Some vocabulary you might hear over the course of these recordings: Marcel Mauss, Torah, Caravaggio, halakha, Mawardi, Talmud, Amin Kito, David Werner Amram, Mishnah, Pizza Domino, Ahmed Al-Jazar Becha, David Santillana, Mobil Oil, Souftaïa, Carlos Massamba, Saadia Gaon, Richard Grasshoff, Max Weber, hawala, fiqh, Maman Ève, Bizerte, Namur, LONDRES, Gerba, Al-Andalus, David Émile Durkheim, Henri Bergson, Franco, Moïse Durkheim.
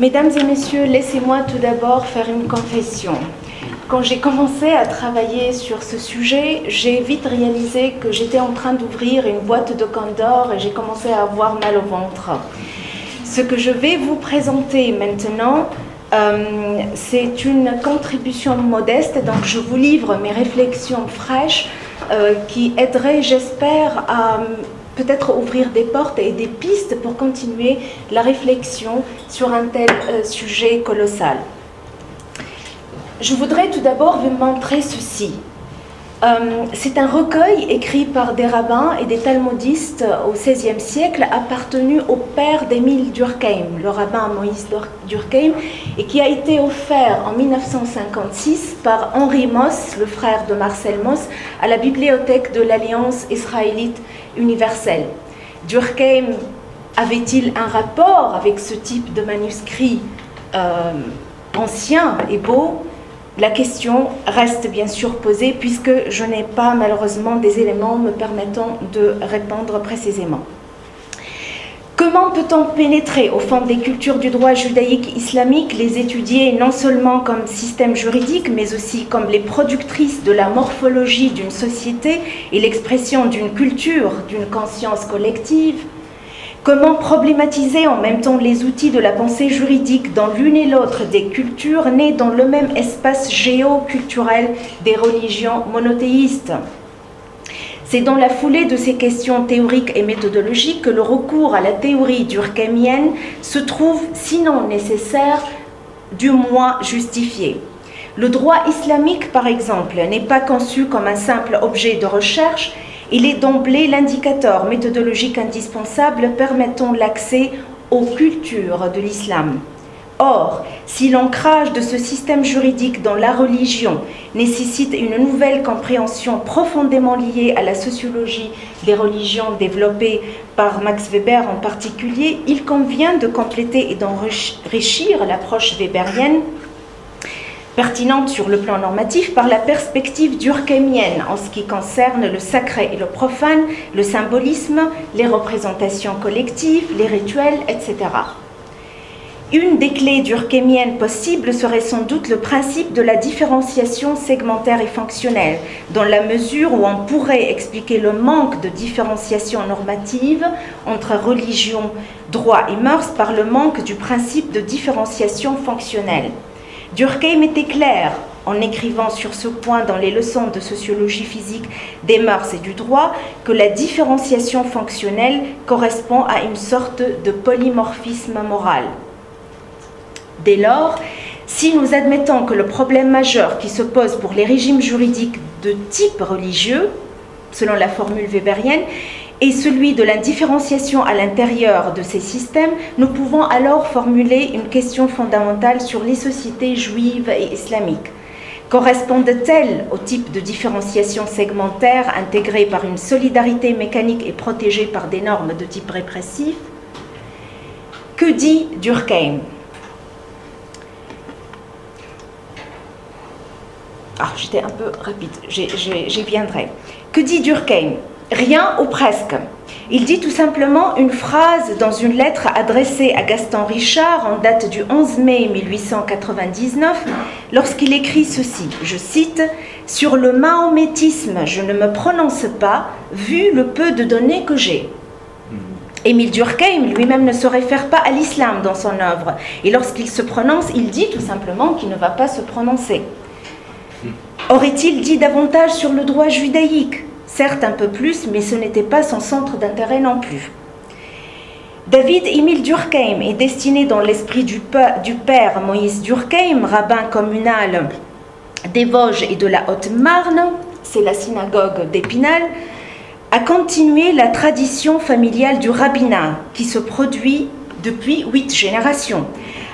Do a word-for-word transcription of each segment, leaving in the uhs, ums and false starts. Mesdames et messieurs, laissez-moi tout d'abord faire une confession. Quand j'ai commencé à travailler sur ce sujet, j'ai vite réalisé que j'étais en train d'ouvrir une boîte de Pandore et j'ai commencé à avoir mal au ventre. Ce que je vais vous présenter maintenant, euh, c'est une contribution modeste, donc je vous livre mes réflexions fraîches euh, qui aideraient, j'espère, à peut-être ouvrir des portes et des pistes pour continuer la réflexion sur un tel euh, sujet colossal. Je voudrais tout d'abord vous montrer ceci. Euh, c'est un recueil écrit par des rabbins et des talmudistes au seizième siècle, appartenu au père d'Émile Durkheim, le rabbin Moïse Durkheim, et qui a été offert en mille neuf cent cinquante-six par Henri Mauss, le frère de Marcel Mauss, à la bibliothèque de l'Alliance israélite universelle. Durkheim avait-il un rapport avec ce type de manuscrit euh, ancien et beau? La question reste bien sûr posée puisque je n'ai pas malheureusement des éléments me permettant de répondre précisément. Comment peut-on pénétrer au fond des cultures du droit judaïque islamique, les étudier non seulement comme système juridique, mais aussi comme les productrices de la morphologie d'une société et l'expression d'une culture, d'une conscience collective ? Comment problématiser en même temps les outils de la pensée juridique dans l'une et l'autre des cultures nées dans le même espace géoculturel des religions monothéistes? C'est dans la foulée de ces questions théoriques et méthodologiques que le recours à la théorie durkheimienne se trouve, sinon nécessaire, du moins justifié. Le droit islamique, par exemple, n'est pas conçu comme un simple objet de recherche. Il est d'emblée l'indicateur méthodologique indispensable permettant l'accès aux cultures de l'islam. Or, si l'ancrage de ce système juridique dans la religion nécessite une nouvelle compréhension profondément liée à la sociologie des religions développée par Max Weber en particulier, il convient de compléter et d'enrichir l'approche weberienne pertinente sur le plan normatif par la perspective durkheimienne en ce qui concerne le sacré et le profane, le symbolisme, les représentations collectives, les rituels, et cetera. Une des clés durkheimiennes possibles serait sans doute le principe de la différenciation segmentaire et fonctionnelle, dans la mesure où on pourrait expliquer le manque de différenciation normative entre religion, droit et mœurs par le manque du principe de différenciation fonctionnelle. Durkheim était clair en écrivant sur ce point dans les leçons de sociologie physique des mœurs et du droit que la différenciation fonctionnelle correspond à une sorte de polymorphisme moral. Dès lors, si nous admettons que le problème majeur qui se pose pour les régimes juridiques de type religieux, selon la formule weberienne, et celui de l'indifférenciation à l'intérieur de ces systèmes, nous pouvons alors formuler une question fondamentale sur les sociétés juives et islamiques. Correspondent-elles au type de différenciation segmentaire intégrée par une solidarité mécanique et protégée par des normes de type répressif? Que dit Durkheim? Ah, j'étais un peu rapide, j'y viendrai. Que dit Durkheim? Rien ou presque. Il dit tout simplement une phrase dans une lettre adressée à Gaston Richard en date du onze mai mille huit cent quatre-vingt-dix-neuf, lorsqu'il écrit ceci, je cite, « Sur le mahométisme, je ne me prononce pas, vu le peu de données que j'ai. » Émile Durkheim lui-même ne se réfère pas à l'islam dans son œuvre, et lorsqu'il se prononce, il dit tout simplement qu'il ne va pas se prononcer. Aurait-il dit davantage sur le droit judaïque ? Certes un peu plus, mais ce n'était pas son centre d'intérêt non plus. David Émile Durkheim est destiné dans l'esprit du père Moïse Durkheim, rabbin communal des Vosges et de la Haute-Marne, c'est la synagogue d'Épinal, à continuer la tradition familiale du rabbinat qui se produit depuis huit générations.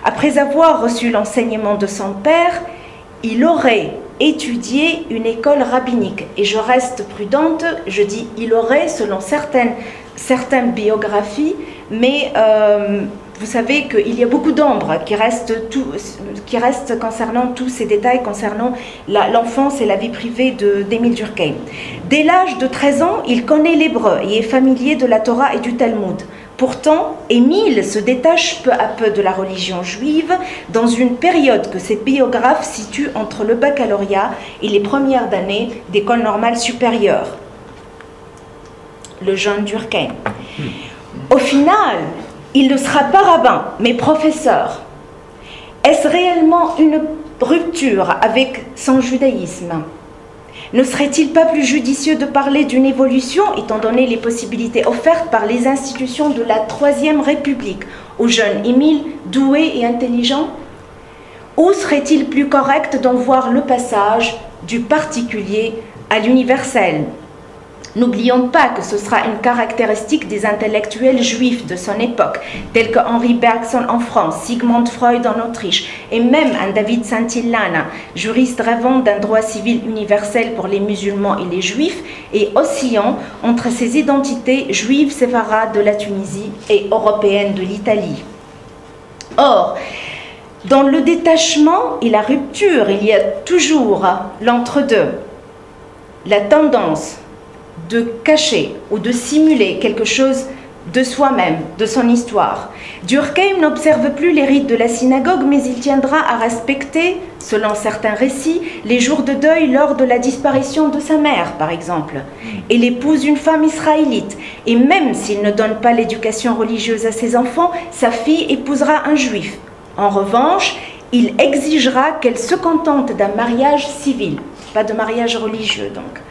Après avoir reçu l'enseignement de son père, il aurait étudier une école rabbinique. Et je reste prudente, je dis il aurait selon certaines, certaines biographies, mais euh, vous savez qu'il y a beaucoup d'ombres qui restent tout, qui restent concernant tous ces détails, concernant l'enfance et la vie privée d'Émile Durkheim. Dès l'âge de treize ans, il connaît l'hébreu et est familier de la Torah et du Talmud. Pourtant, Émile se détache peu à peu de la religion juive dans une période que ses biographes situent entre le baccalauréat et les premières années d'école normale supérieure. Le jeune Durkheim. Au final, il ne sera pas rabbin, mais professeur. Est-ce réellement une rupture avec son judaïsme ? Ne serait-il pas plus judicieux de parler d'une évolution, étant donné les possibilités offertes par les institutions de la Troisième République au jeune Émile, doué et intelligent? Ou serait-il plus correct d'en voir le passage du particulier à l'universel? N'oublions pas que ce sera une caractéristique des intellectuels juifs de son époque, tels que Henri Bergson en France, Sigmund Freud en Autriche, et même un David Santillana, juriste rêvant d'un droit civil universel pour les musulmans et les juifs, et oscillant entre ses identités juives séfarades de la Tunisie et européennes de l'Italie. Or, dans le détachement et la rupture, il y a toujours l'entre-deux, la tendance de cacher ou de simuler quelque chose de soi-même, de son histoire. Durkheim n'observe plus les rites de la synagogue, mais il tiendra à respecter, selon certains récits, les jours de deuil lors de la disparition de sa mère, par exemple. Il épouse une femme israélite, et même s'il ne donne pas l'éducation religieuse à ses enfants, sa fille épousera un juif. En revanche, il exigera qu'elle se contente d'un mariage civil, pas de mariage religieux, donc.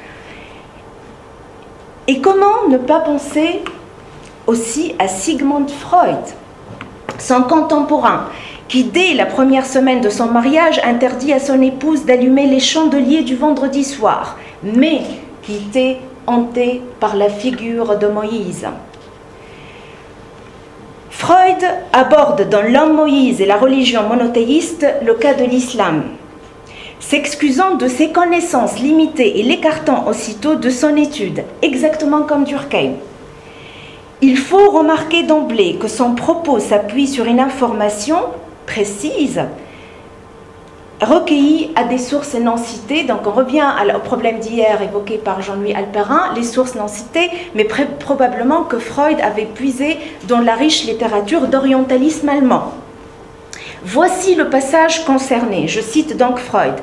Et comment ne pas penser aussi à Sigmund Freud, son contemporain, qui dès la première semaine de son mariage interdit à son épouse d'allumer les chandeliers du vendredi soir, mais qui était hanté par la figure de Moïse. Freud aborde dans L'homme Moïse et la religion monothéiste le cas de l'islam, s'excusant de ses connaissances limitées et l'écartant aussitôt de son étude, exactement comme Durkheim. Il faut remarquer d'emblée que son propos s'appuie sur une information précise, recueillie à des sources non citées. Donc on revient au problème d'hier évoqué par Jean-Louis Halpérin, les sources non citées, mais probablement que Freud avait puisé dans la riche littérature d'orientalisme allemand. Voici le passage concerné, je cite donc Freud.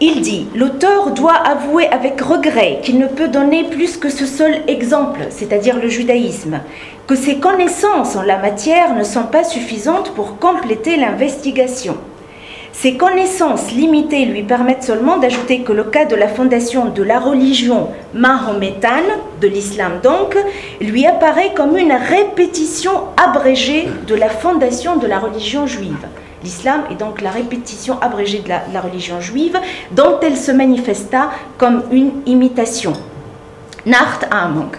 Il dit « L'auteur doit avouer avec regret qu'il ne peut donner plus que ce seul exemple, c'est-à-dire le judaïsme, que ses connaissances en la matière ne sont pas suffisantes pour compléter l'investigation. Ses connaissances limitées lui permettent seulement d'ajouter que le cas de la fondation de la religion mahométane, de l'islam donc, lui apparaît comme une répétition abrégée de la fondation de la religion juive. L'islam est donc la répétition abrégée de la, de la religion juive dont elle se manifesta comme une imitation. Nacht Among.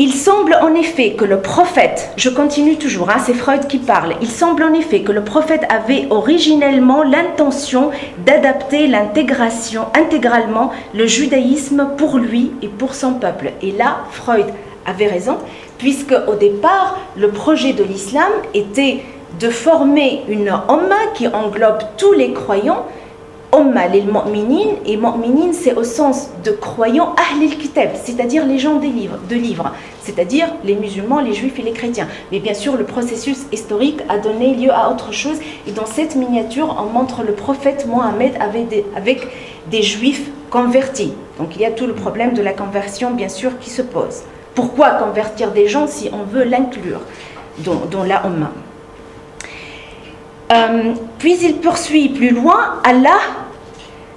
Il semble en effet que le prophète, je continue toujours, hein, c'est Freud qui parle, il semble en effet que le prophète avait originellement l'intention d'adapter l'intégration intégralement le judaïsme pour lui et pour son peuple. Et là, Freud avait raison, puisque au départ, le projet de l'islam était de former une Ummah qui englobe tous les croyants. Ummah lil mu'minin, et mu'minin c'est au sens de croyants ahlil kitab, c'est-à-dire les gens des livres, de livres, c'est-à-dire les musulmans, les juifs et les chrétiens. Mais bien sûr, le processus historique a donné lieu à autre chose, et dans cette miniature, on montre le prophète Mohammed avec des, avec des juifs convertis. Donc il y a tout le problème de la conversion, bien sûr, qui se pose. Pourquoi convertir des gens si on veut l'inclure dans, dans la Ummah? Euh, puis il poursuit plus loin, Allah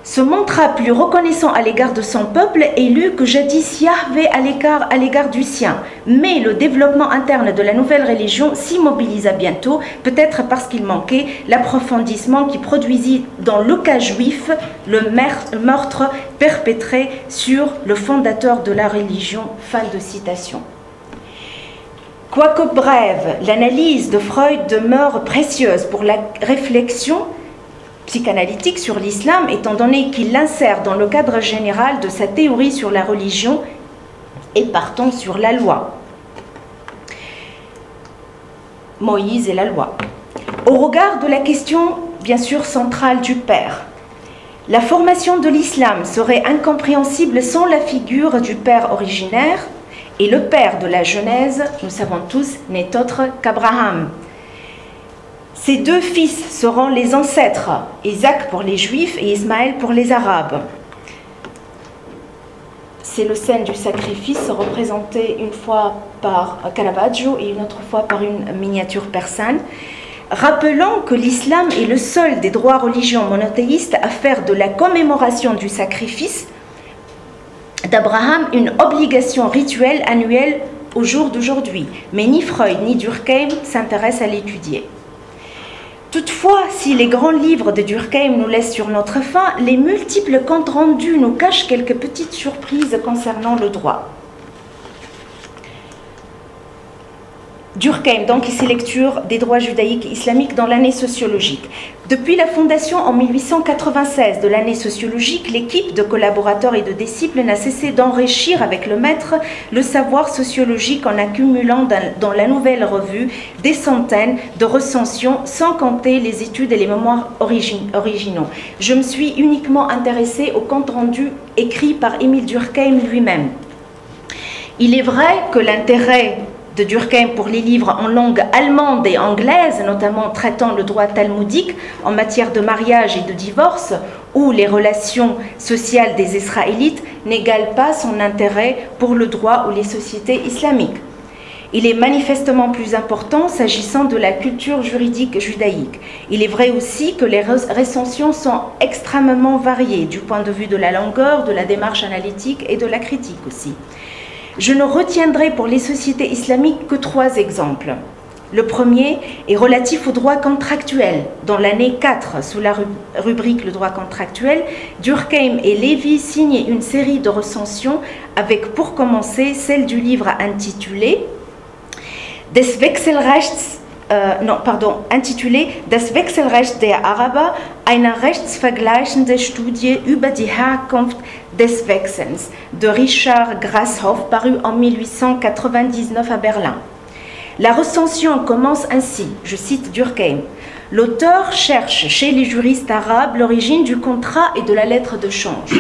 se montra plus reconnaissant à l'égard de son peuple, élu que jadis Yahvé à l'égard du sien. Mais le développement interne de la nouvelle religion s'immobilisa bientôt, peut-être parce qu'il manquait l'approfondissement qui produisit dans le cas juif le meurtre perpétré sur le fondateur de la religion. Fin de citation. Quoique brève, l'analyse de Freud demeure précieuse pour la réflexion psychanalytique sur l'islam, étant donné qu'il l'insère dans le cadre général de sa théorie sur la religion et partant sur la loi. Moïse et la loi. Au regard de la question, bien sûr, centrale du père, la formation de l'islam serait incompréhensible sans la figure du père originaire, Et le père de la Genèse, nous savons tous, n'est autre qu'Abraham. Ses deux fils seront les ancêtres, Isaac pour les Juifs et Ismaël pour les Arabes. C'est le scène du sacrifice représenté une fois par Caravaggio et une autre fois par une miniature persane. Rappelons que l'islam est le seul des droits religieux monothéistes à faire de la commémoration du sacrifice d'Abraham une obligation rituelle annuelle au jour d'aujourd'hui. Mais ni Freud ni Durkheim s'intéressent à l'étudier. Toutefois, si les grands livres de Durkheim nous laissent sur notre faim, les multiples comptes rendus nous cachent quelques petites surprises concernant le droit. Durkheim, donc, et ses lectures des droits judaïques et islamiques dans l'année sociologique. Depuis la fondation en mille huit cent quatre-vingt-seize de l'année sociologique, l'équipe de collaborateurs et de disciples n'a cessé d'enrichir avec le maître le savoir sociologique en accumulant dans la nouvelle revue des centaines de recensions, sans compter les études et les mémoires originaux. Je me suis uniquement intéressée au compte rendu écrit par Émile Durkheim lui-même. Il est vrai que l'intérêt de Durkheim pour les livres en langue allemande et anglaise, notamment traitant le droit talmudique en matière de mariage et de divorce, ou les relations sociales des Israélites, n'égale pas son intérêt pour le droit ou les sociétés islamiques. Il est manifestement plus important s'agissant de la culture juridique judaïque. Il est vrai aussi que les recensions sont extrêmement variées du point de vue de la longueur, de la démarche analytique et de la critique aussi. Je ne retiendrai pour les sociétés islamiques que trois exemples. Le premier est relatif au droit contractuel. Dans l'année quatre, sous la rubrique « Le droit contractuel », Durkheim et Lévy signent une série de recensions avec, pour commencer, celle du livre intitulé « Des Wechselrechts » Euh, non, pardon, intitulé Das Wechselrecht der Araber, eine rechtsvergleichende Studie über die Herkunft des Wechsels de Richard Grasshoff, paru en mille huit cent quatre-vingt-dix-neuf à Berlin. La recension commence ainsi, je cite Durkheim. L'auteur cherche chez les juristes arabes l'origine du contrat et de la lettre de change.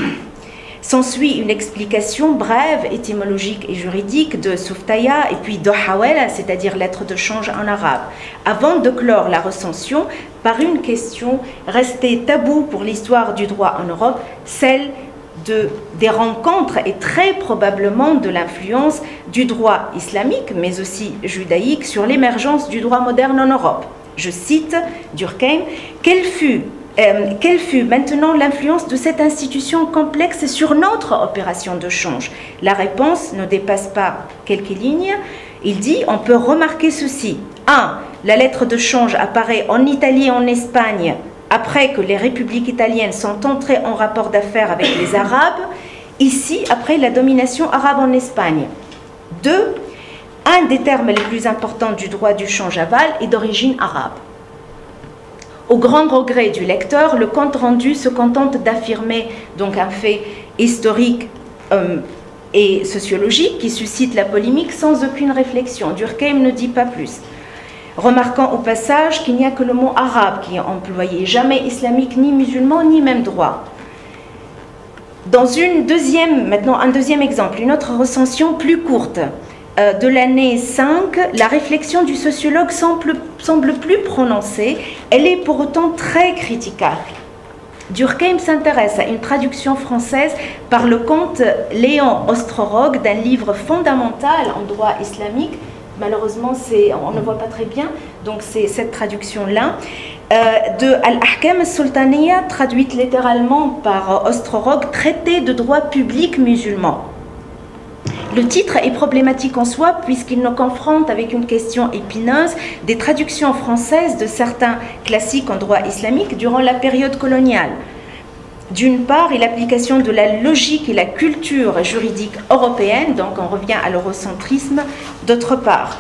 S'ensuit une explication brève, étymologique et juridique de Souftaïa et puis de Hawala, c'est-à-dire lettre de change en arabe, avant de clore la recension par une question restée taboue pour l'histoire du droit en Europe, celle de, des rencontres et très probablement de l'influence du droit islamique, mais aussi judaïque, sur l'émergence du droit moderne en Europe. Je cite Durkheim, « Quelle fut ?» Euh, quelle fut maintenant l'influence de cette institution complexe sur notre opération de change? La réponse ne dépasse pas quelques lignes. Il dit, on peut remarquer ceci. un. La lettre de change apparaît en Italie et en Espagne après que les républiques italiennes sont entrées en rapport d'affaires avec les Arabes, ici après la domination arabe en Espagne. deux. Un des termes les plus importants du droit du change aval est d'origine arabe. Au grand regret du lecteur, le compte rendu se contente d'affirmer donc un fait historique euh, et sociologique qui suscite la polémique sans aucune réflexion. Durkheim ne dit pas plus. Remarquant au passage qu'il n'y a que le mot arabe qui est employé, jamais islamique, ni musulman, ni même droit. Dans une deuxième, maintenant un deuxième exemple, une autre recension plus courte. Euh, de l'année cinq, la réflexion du sociologue semble, semble plus prononcée, elle est pour autant très critiquable. Durkheim s'intéresse à une traduction française par le comte Léon Ostrorog d'un livre fondamental en droit islamique. Malheureusement, on ne voit pas très bien, donc c'est cette traduction-là, euh, de Al-Ahkam Sultaniya, traduite littéralement par Ostrorog, traité de droit public musulman. Le titre est problématique en soi puisqu'il nous confronte avec une question épineuse des traductions françaises de certains classiques en droit islamique durant la période coloniale. D'une part, et l'application de la logique et la culture juridique européenne, donc on revient à l'eurocentrisme, d'autre part.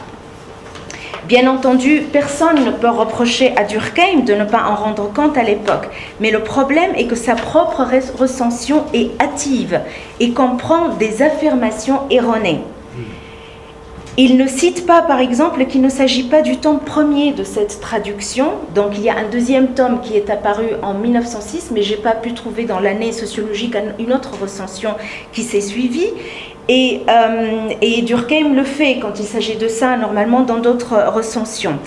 Bien entendu, personne ne peut reprocher à Durkheim de ne pas en rendre compte à l'époque, mais le problème est que sa propre recension est hâtive et comprend des affirmations erronées. Il ne cite pas, par exemple, qu'il ne s'agit pas du tome premier de cette traduction, donc il y a un deuxième tome qui est apparu en mille neuf cent six, mais je n'ai pas pu trouver dans l'année sociologique une autre recension qui s'est suivie. Et, euh, et Durkheim le fait quand il s'agit de ça, normalement, dans d'autres recensions.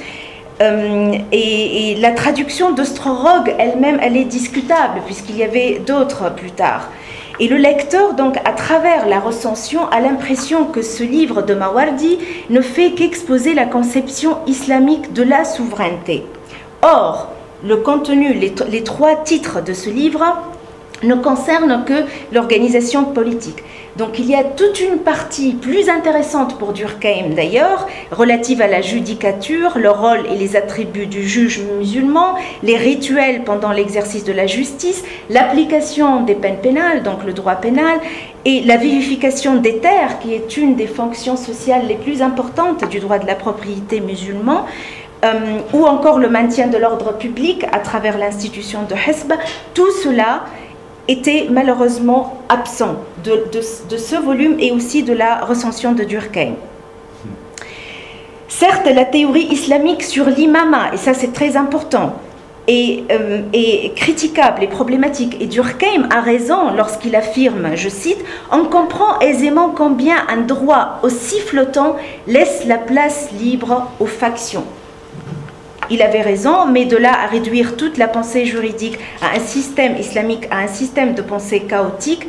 Euh, et, et la traduction d'Ostrorog elle-même, elle est discutable, puisqu'il y avait d'autres plus tard. Et le lecteur, donc, à travers la recension, a l'impression que ce livre de Mawardi ne fait qu'exposer la conception islamique de la souveraineté. Or, le contenu, les, les trois titres de ce livre ne concernent que l'organisation politique. Donc il y a toute une partie plus intéressante pour Durkheim d'ailleurs, relative à la judicature, le rôle et les attributs du juge musulman, les rituels pendant l'exercice de la justice, l'application des peines pénales, donc le droit pénal, et la vivification des terres, qui est une des fonctions sociales les plus importantes du droit de la propriété musulman, euh, ou encore le maintien de l'ordre public à travers l'institution de Hizb. Tout cela était malheureusement absent de, de, de ce volume et aussi de la recension de Durkheim. Certes, la théorie islamique sur l'imama, et ça c'est très important, est, euh, est critiquable et problématique. Et Durkheim a raison lorsqu'il affirme, je cite, « On comprend aisément combien un droit aussi flottant laisse la place libre aux factions ». Il avait raison, mais de là à réduire toute la pensée juridique à un système islamique, à un système de pensée chaotique,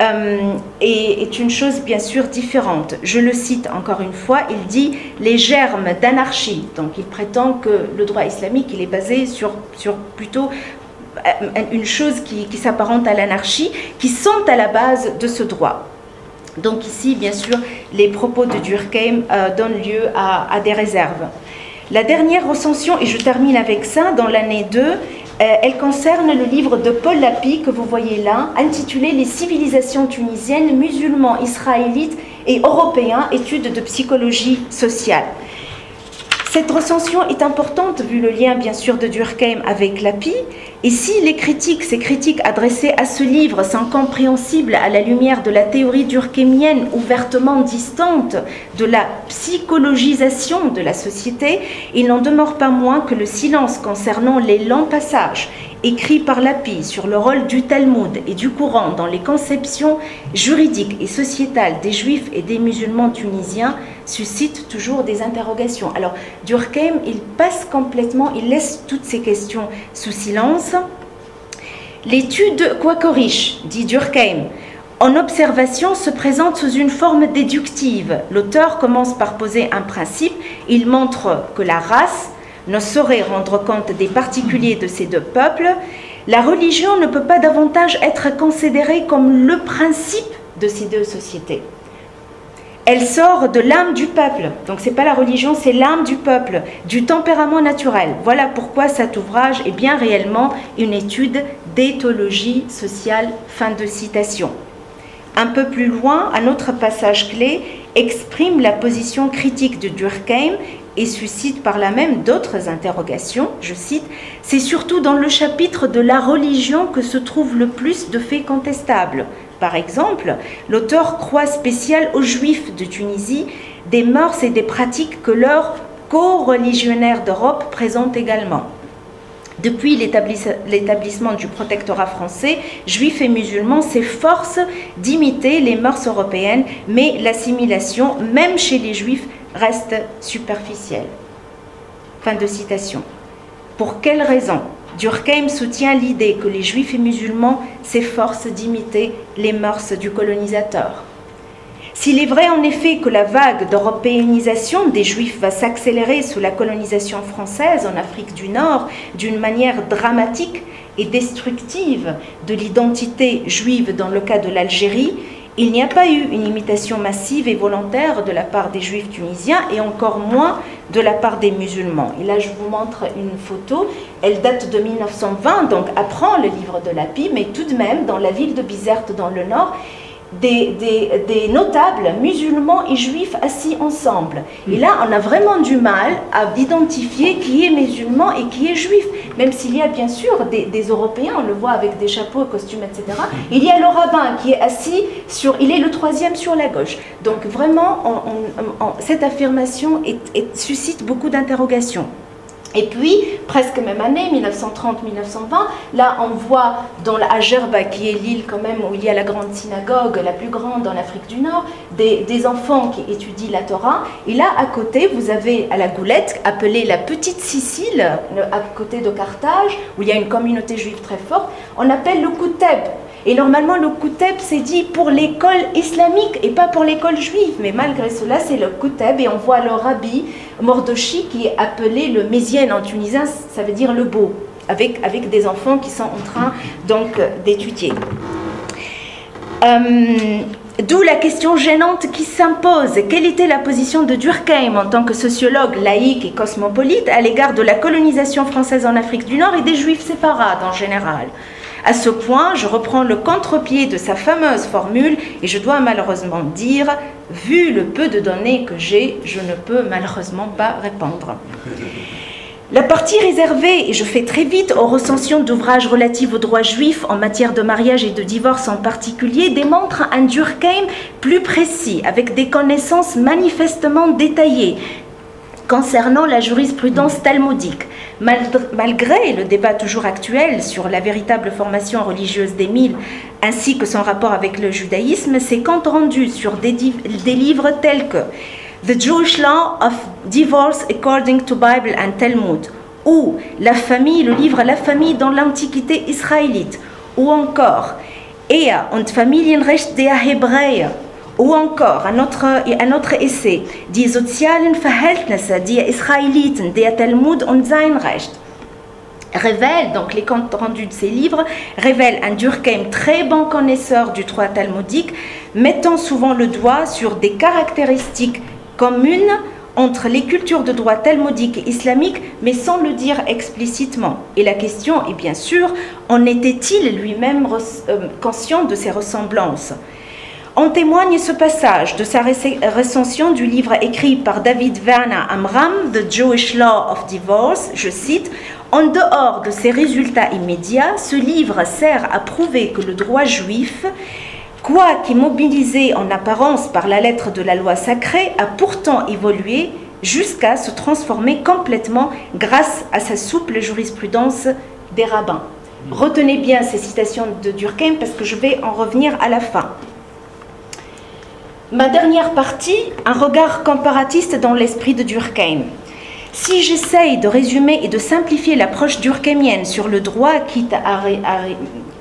euh, est, est une chose bien sûr différente. Je le cite encore une fois, il dit « les germes d'anarchie ». Donc il prétend que le droit islamique, il est basé sur, sur plutôt une chose qui, qui s'apparente à l'anarchie, qui sont à la base de ce droit. Donc ici, bien sûr, les propos de Durkheim euh, donnent lieu à, à des réserves. La dernière recension, et je termine avec ça, dans l'année deux, euh, elle concerne le livre de Paul Lapie, que vous voyez là, intitulé « Les civilisations tunisiennes, musulmans, israélites et européens, études de psychologie sociale ». Cette recension est importante, vu le lien bien sûr de Durkheim avec Lapie, et si les critiques, ces critiques adressées à ce livre sont compréhensibles à la lumière de la théorie durkheimienne ouvertement distante de la psychologisation de la société, il n'en demeure pas moins que le silence concernant les longs passages écrits par Lapie sur le rôle du Talmud et du Coran dans les conceptions juridiques et sociétales des juifs et des musulmans tunisiens suscite toujours des interrogations. Alors Durkheim, il passe complètement, il laisse toutes ces questions sous silence. L'étude quacoriche, dit Durkheim, en observation se présente sous une forme déductive. L'auteur commence par poser un principe, il montre que la race ne saurait rendre compte des particuliers de ces deux peuples. La religion ne peut pas davantage être considérée comme le principe de ces deux sociétés. Elle sort de l'âme du peuple, donc c'est pas la religion, c'est l'âme du peuple, du tempérament naturel. Voilà pourquoi cet ouvrage est bien réellement une étude d'éthologie sociale. Fin de citation. Un peu plus loin, un autre passage clé exprime la position critique de Durkheim et suscite par là même d'autres interrogations. Je cite, « C'est surtout dans le chapitre de la religion que se trouve le plus de faits contestables. » Par exemple, l'auteur croit spécial aux Juifs de Tunisie des mœurs et des pratiques que leurs co-religionnaires d'Europe présentent également. Depuis l'établissement du protectorat français, Juifs et musulmans s'efforcent d'imiter les mœurs européennes, mais l'assimilation, même chez les Juifs, reste superficielle. Fin de citation. Pour quelles raisons ? Durkheim soutient l'idée que les juifs et musulmans s'efforcent d'imiter les mœurs du colonisateur. S'il est vrai en effet que la vague d'européanisation des juifs va s'accélérer sous la colonisation française en Afrique du Nord d'une manière dramatique et destructive de l'identité juive dans le cas de l'Algérie, il n'y a pas eu une imitation massive et volontaire de la part des juifs tunisiens et encore moins de la part des musulmans. Et là, je vous montre une photo, elle date de mille neuf cent vingt, donc apprend le livre de Lapie, mais tout de même, dans la ville de Bizerte, dans le nord, des, des, des notables musulmans et juifs assis ensemble. Et là, on a vraiment du mal à identifier qui est musulman et qui est juif, même s'il y a bien sûr des, des Européens, on le voit avec des chapeaux, costumes, et cetera. Il y a le rabbin qui est assis, sur, il est le troisième sur la gauche. Donc vraiment, on, on, on, cette affirmation est, est, suscite beaucoup d'interrogations. Et puis, presque même année, mille neuf cent trente mille neuf cent vingt, là on voit dans la Gerba, qui est l'île quand même où il y a la grande synagogue, la plus grande en Afrique du Nord, des, des enfants qui étudient la Torah. Et là, à côté, vous avez à la Goulette, appelée la Petite Sicile, à côté de Carthage, où il y a une communauté juive très forte, on appelle le Kouteb. Et normalement, le Kouteb, c'est dit pour l'école islamique et pas pour l'école juive. Mais malgré cela, c'est le Kouteb. Et on voit le rabbi Mordochi qui est appelé le Mésienne en tunisien, ça veut dire le beau, avec, avec des enfants qui sont en train donc d'étudier. Euh, D'où la question gênante qui s'impose. Quelle était la position de Durkheim en tant que sociologue laïque et cosmopolite à l'égard de la colonisation française en Afrique du Nord et des juifs séfarades en général ? À ce point, je reprends le contre-pied de sa fameuse formule et je dois malheureusement dire, vu le peu de données que j'ai, je ne peux malheureusement pas répondre. La partie réservée, et je fais très vite, aux recensions d'ouvrages relatifs aux droits juifs en matière de mariage et de divorce en particulier, démontre un Durkheim plus précis, avec des connaissances manifestement détaillées concernant la jurisprudence talmudique. Malgré le débat toujours actuel sur la véritable formation religieuse d'Émile ainsi que son rapport avec le judaïsme, ses comptes rendus sur des, des livres tels que The Jewish Law of Divorce According to Bible and Talmud, ou La Famille, le livre La Famille dans l'Antiquité israélite, ou encore Ehe und Familienrecht der Hebräer, ou encore un autre, un autre essai, Die sozialen Verhältnisse der Israeliten, der Talmud und sein Recht, révèle, donc les comptes rendus de ces livres, révèle un Durkheim très bon connaisseur du droit talmudique, mettant souvent le doigt sur des caractéristiques communes entre les cultures de droit talmudique et islamique, mais sans le dire explicitement. Et la question est bien sûr, en était-il lui-même conscient de ces ressemblances ? En témoigne ce passage de sa recension du livre écrit par David Werner Amram, The Jewish Law of Divorce, je cite, « En dehors de ses résultats immédiats, ce livre sert à prouver que le droit juif, quoique mobilisé en apparence par la lettre de la loi sacrée, a pourtant évolué jusqu'à se transformer complètement grâce à sa souple jurisprudence des rabbins. » Retenez bien ces citations de Durkheim parce que je vais en revenir à la fin. Ma dernière partie, un regard comparatiste dans l'esprit de Durkheim. Si j'essaye de résumer et de simplifier l'approche durkheimienne sur le droit, quitte à, à,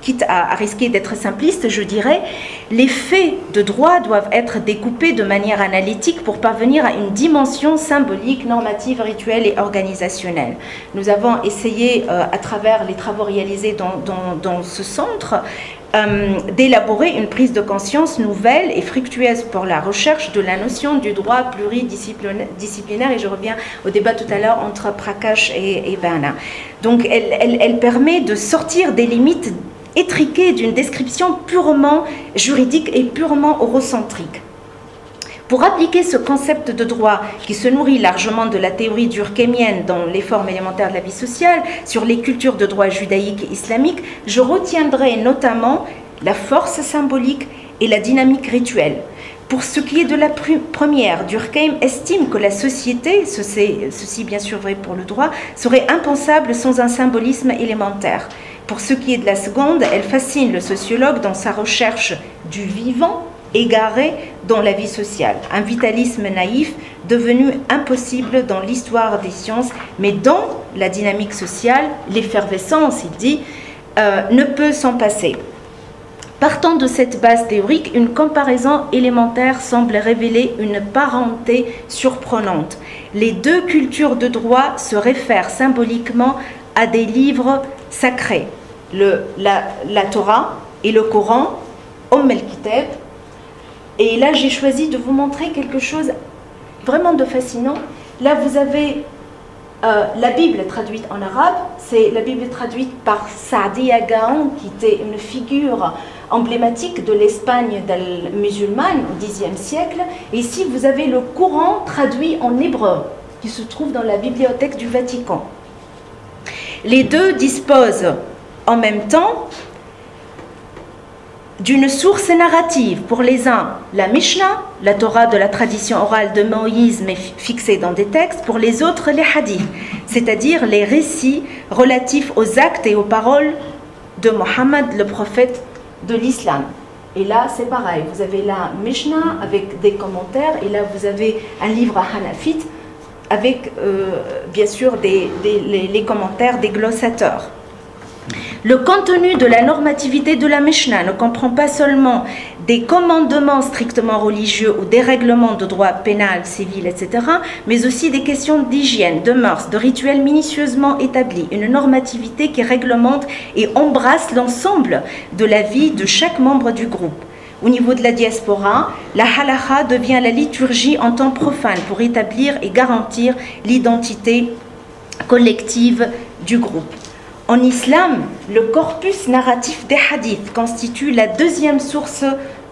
quitte à, à risquer d'être simpliste, je dirais, les faits de droit doivent être découpés de manière analytique pour parvenir à une dimension symbolique, normative, rituelle et organisationnelle. Nous avons essayé, euh, à travers les travaux réalisés dans, dans, dans ce centre, Euh, d'élaborer une prise de conscience nouvelle et fructueuse pour la recherche de la notion du droit pluridisciplinaire, et je reviens au débat tout à l'heure entre Prakash et, et Bernard. Donc elle, elle, elle permet de sortir des limites étriquées d'une description purement juridique et purement eurocentrique. Pour appliquer ce concept de droit qui se nourrit largement de la théorie durkheimienne dans les formes élémentaires de la vie sociale, sur les cultures de droit judaïque et islamique, je retiendrai notamment la force symbolique et la dynamique rituelle. Pour ce qui est de la première, Durkheim estime que la société, ceci bien sûr vrai pour le droit, serait impensable sans un symbolisme élémentaire. Pour ce qui est de la seconde, elle fascine le sociologue dans sa recherche du vivant, égaré dans la vie sociale, un vitalisme naïf devenu impossible dans l'histoire des sciences, mais dans la dynamique sociale, l'effervescence, il dit, euh, ne peut s'en passer. Partant de cette base théorique, une comparaison élémentaire semble révéler une parenté surprenante. Les deux cultures de droit se réfèrent symboliquement à des livres sacrés, le, la, la Torah et le Coran, Umm al-Kitab. Et là, j'ai choisi de vous montrer quelque chose vraiment de fascinant. Là, vous avez euh, la Bible traduite en arabe. C'est la Bible traduite par Saadia Gaon, qui était une figure emblématique de l'Espagne musulmane au dixième siècle. Et ici, vous avez le Coran traduit en hébreu, qui se trouve dans la bibliothèque du Vatican. Les deux disposent en même temps d'une source narrative, pour les uns la Mishnah, la Torah de la tradition orale de Moïse mais fixée dans des textes, pour les autres les hadiths. c'est-à-dire les récits relatifs aux actes et aux paroles de Mohammed, le prophète de l'islam. Et là, c'est pareil, vous avez la Mishnah avec des commentaires, et là, vous avez un livre à Hanafite avec, euh, bien sûr, des, des, les, les commentaires des glossateurs. Le contenu de la normativité de la Mishnah ne comprend pas seulement des commandements strictement religieux ou des règlements de droit pénal, civil, et cetera, mais aussi des questions d'hygiène, de mœurs, de rituels minutieusement établis, une normativité qui réglemente et embrasse l'ensemble de la vie de chaque membre du groupe. Au niveau de la diaspora, la halakha devient la liturgie en temps profane pour établir et garantir l'identité collective du groupe. En islam, le corpus narratif des hadiths constitue la deuxième source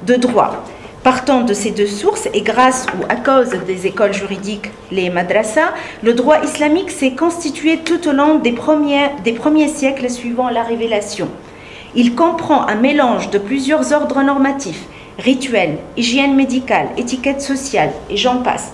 de droit. Partant de ces deux sources, et grâce ou à cause des écoles juridiques, les madrasas, le droit islamique s'est constitué tout au long des premiers, des premiers siècles suivant la révélation. Il comprend un mélange de plusieurs ordres normatifs, rituels, hygiène médicale, étiquette sociale, et j'en passe.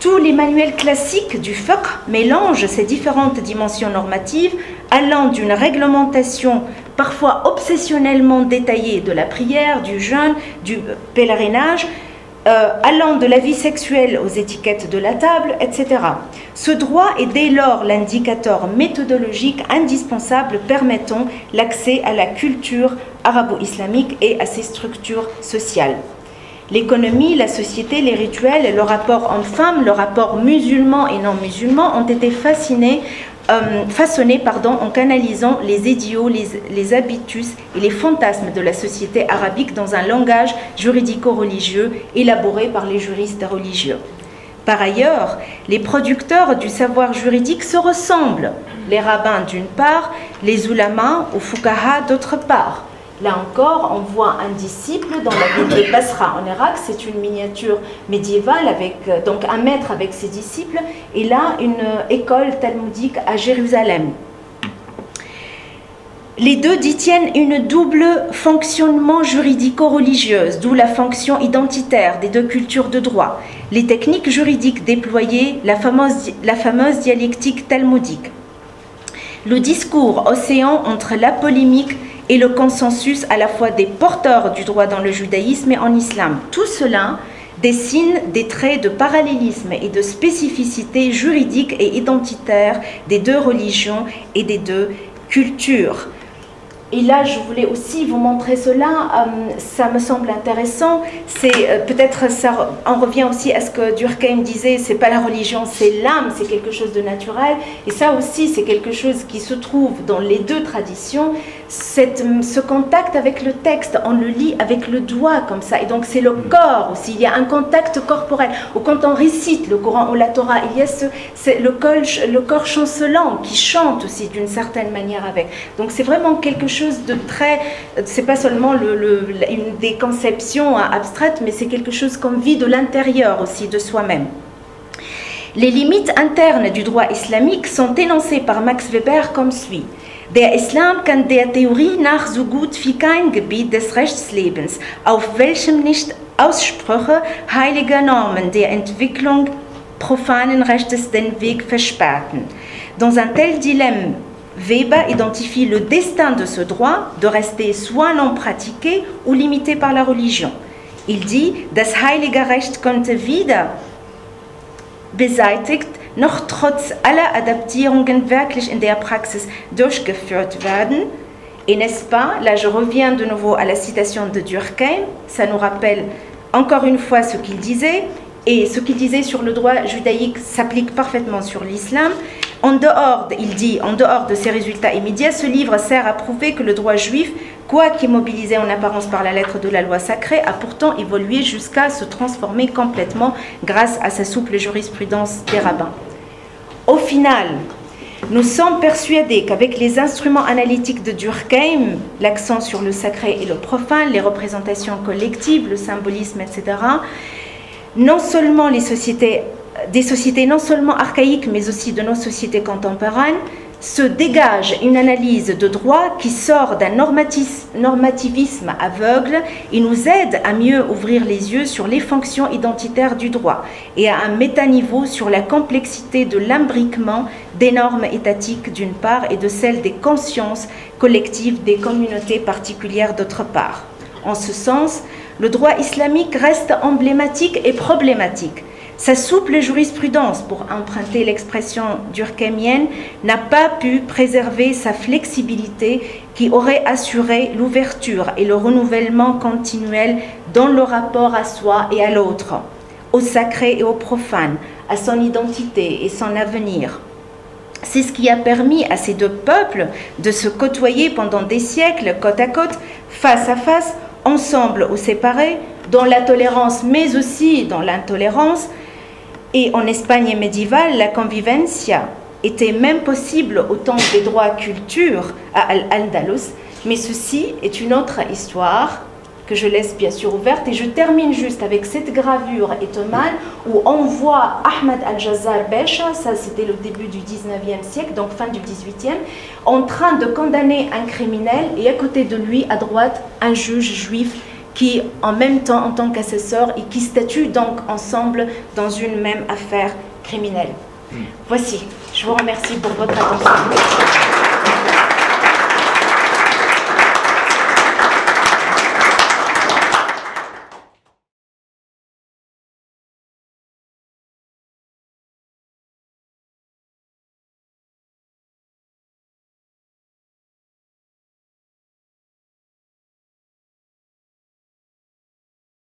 Tous les manuels classiques du fiqh mélangent ces différentes dimensions normatives, allant d'une réglementation parfois obsessionnellement détaillée de la prière, du jeûne, du pèlerinage, euh, allant de la vie sexuelle aux étiquettes de la table, et cetera. Ce droit est dès lors l'indicateur méthodologique indispensable permettant l'accès à la culture arabo-islamique et à ses structures sociales. L'économie, la société, les rituels, le rapport homme-femme, le rapport musulman et non-musulman ont été fascinés, euh, façonnés pardon, en canalisant les idiots, les, les habitus et les fantasmes de la société arabique dans un langage juridico-religieux élaboré par les juristes religieux. Par ailleurs, les producteurs du savoir juridique se ressemblent, les rabbins d'une part, les ulamas ou fukaha d'autre part. Là encore, on voit un disciple dans la ville de Basra en Irak, c'est une miniature médiévale avec donc un maître avec ses disciples, et là une école talmudique à Jérusalem. Les deux détiennent une double fonctionnement juridico-religieuse, d'où la fonction identitaire des deux cultures de droit. Les techniques juridiques déployées, la fameuse, la fameuse dialectique talmudique. Le discours oscillant entre la polémique et le consensus à la fois des porteurs du droit dans le judaïsme et en islam. Tout cela dessine des traits de parallélisme et de spécificité juridique et identitaire des deux religions et des deux cultures. Et là, je voulais aussi vous montrer cela, euh, ça me semble intéressant, c'est euh, peut-être, on revient aussi à ce que Durkheim disait, c'est pas la religion, c'est l'âme, c'est quelque chose de naturel, et ça aussi c'est quelque chose qui se trouve dans les deux traditions, cette, ce contact avec le texte, on le lit avec le doigt comme ça, et donc c'est le corps aussi, il y a un contact corporel, ou quand on récite le Coran ou la Torah, il y a ce, le, col, le corps chancelant qui chante aussi d'une certaine manière avec, donc c'est vraiment quelque chose de très, c'est pas seulement le, le, une des conceptions abstraites, mais c'est quelque chose qu'on vit de l'intérieur aussi, de soi-même. Les limites internes du droit islamique sont énoncées par Max Weber comme suit. Der Islam kann der Theorie nach so gut wie kein Gebiet des Rechtslebens, auf welchem nicht Aussprüche heiliger Normen der Entwicklung profanen Rechtes den Weg versperrten. Dans un tel dilemme, Weber identifie le destin de ce droit de rester soit non pratiqué ou limité par la religion. Il dit « Das heilige Recht könnte weder beseitigt noch trotz aller Adaptierungen wirklich in der Praxis durchgeführt werden ». Et n'est-ce pas, là je reviens de nouveau à la citation de Durkheim, ça nous rappelle encore une fois ce qu'il disait, et ce qu'il disait sur le droit judaïque s'applique parfaitement sur l'islam. En dehors, il dit, en dehors de ces résultats immédiats, ce livre sert à prouver que le droit juif, quoique immobilisé en apparence par la lettre de la loi sacrée, a pourtant évolué jusqu'à se transformer complètement grâce à sa souple jurisprudence des rabbins. Au final, nous sommes persuadés qu'avec les instruments analytiques de Durkheim, l'accent sur le sacré et le profane, les représentations collectives, le symbolisme, et cetera, non seulement les sociétés des sociétés non seulement archaïques, mais aussi de nos sociétés contemporaines, se dégage une analyse de droit qui sort d'un normativisme aveugle et nous aide à mieux ouvrir les yeux sur les fonctions identitaires du droit et à un métaniveau sur la complexité de l'imbriquement des normes étatiques d'une part et de celles des consciences collectives des communautés particulières d'autre part. En ce sens, le droit islamique reste emblématique et problématique. Sa souple jurisprudence, pour emprunter l'expression durkheimienne, n'a pas pu préserver sa flexibilité qui aurait assuré l'ouverture et le renouvellement continuel dans le rapport à soi et à l'autre, au sacré et au profane, à son identité et son avenir. C'est ce qui a permis à ces deux peuples de se côtoyer pendant des siècles, côte à côte, face à face, ensemble ou séparés, dans la tolérance mais aussi dans l'intolérance. Et en Espagne médiévale, la convivencia était même possible au temps des droits culture à Al-Andalus, mais ceci est une autre histoire que je laisse bien sûr ouverte. Et je termine juste avec cette gravure étomale où on voit Ahmed Al-Jazar Becha, ça c'était le début du dix-neuvième siècle, donc fin du dix-huitième, en train de condamner un criminel et à côté de lui, à droite, un juge juif qui en même temps en tant qu'assesseur et qui statuent donc ensemble dans une même affaire criminelle. Voici, je vous remercie pour votre attention.